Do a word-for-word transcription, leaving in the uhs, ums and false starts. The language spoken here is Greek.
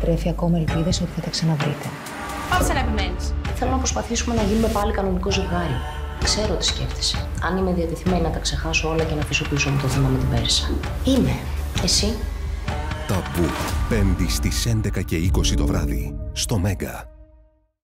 τρέφει ακόμα ελπίδες ότι θα τα ξαναβρείτε. Πάμε σαν να επιμένεις. Θέλω να προσπαθήσουμε να γίνουμε πάλι κανονικό ζευγάρι. Ξέρω τι σκέφτεσαι. Αν είμαι διατεθειμένη να τα ξεχάσω όλα και να αφήσω πίσω μου το θύμα με την πέρισα. Είμαι. Εσύ. Ταμπού, Πέμπτη στις έντεκα και είκοσι το βράδυ, στο Mega.